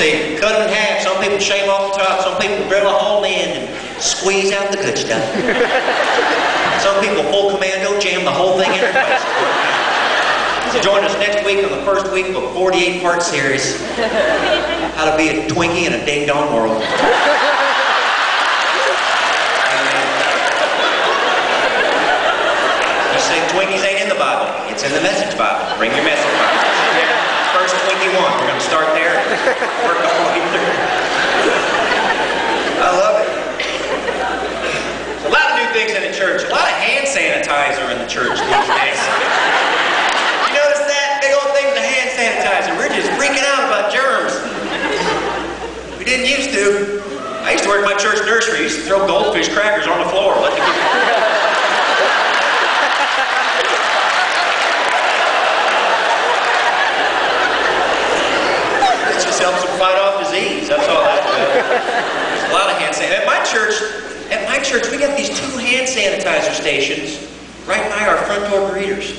see, cut it in half. Some people shave off the top. Some people drill a hole in and squeeze out the good stuff. Some people full commando jam the whole thing in their place. So join us next week on the first week of a 48-part series, How to Be a Twinkie in a Ding Dong World. Twinkies ain't in the Bible. It's in the Message Bible. Bring your Message Bible. First 21. We're going to start there and work all the way through. I love it. There's a lot of new things in the church. A lot of hand sanitizer in the church these days. You notice that? Big old thing with the hand sanitizer. We're just freaking out about germs. We didn't used to. I used to work at my church nursery. I used to throw goldfish crackers on the floor. Let the kids... helps them fight off disease. That's all I do. There's a lot of hand sanitizer. At my church, we got these two hand sanitizer stations right by our front door greeters.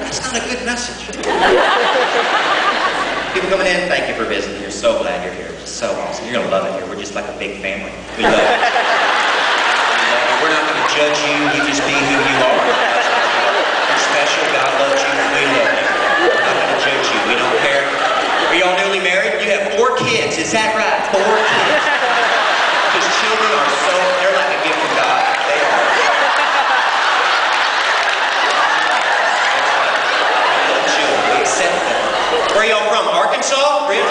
That's not a good message. People coming in, thank you for visiting. You're so glad you're here. It's so awesome. You're going to love it here. We're just like a big family. We love it. We're not going to judge you. You just be who you are. You're special. God loves you. We love you. You. We don't care. Are y'all newly married? You have 4 kids. Is that right? 4 kids. Because children are so, they're like a gift from God. They are. We love children. We accept them. Where are y'all from? Arkansas? Really?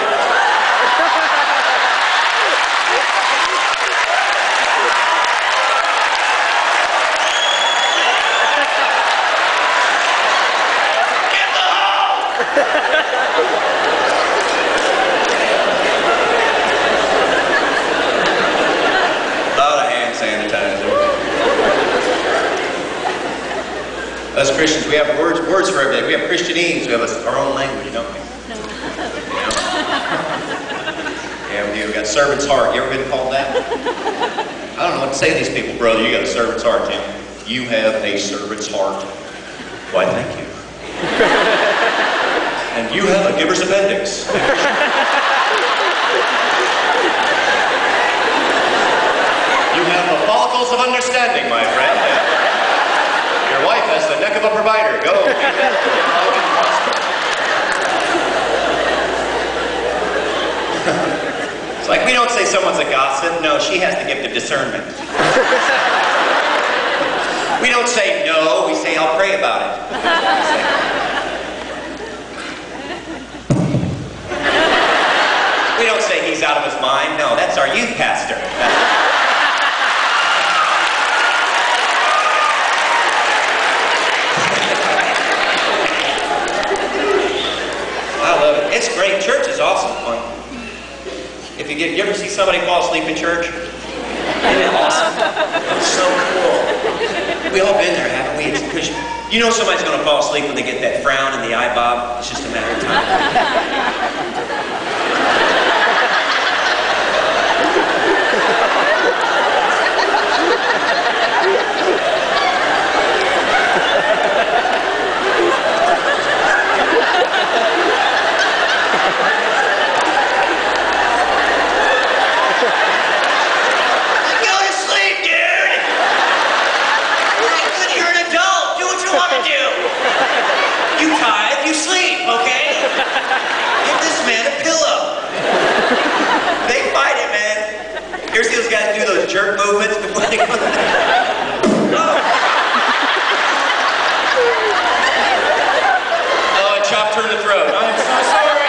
Us Christians, we have words for everything. We have Christianese. We have our own language, don't we? No. You know? Yeah, we do. We got servant's heart. You ever been called that? I don't know what to say to these people. Brother, you got a servant's heart, Jim. You have a servant's heart. Why, thank you. And you have a giver's appendix. You have the follicles of understanding, my friend. Your wife has the neck of a provider. Go. It's like we don't say someone's a gossip. No, she has the gift of discernment. We don't say no. We say, I'll pray about it. We don't say he's out of his mind. No, that's our youth pastor. It's great. Church is awesome fun. If you ever see somebody fall asleep in church, isn't it awesome? It's so cool. We all been there, haven't we? It's cushion. You know somebody's going to fall asleep when they get that frown and the eye bob. It's just a matter of time. Jerk movements before they go. Oh, I chopped her in the throat. I'm so sorry.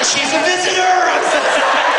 She's a visitor. I'm so sorry.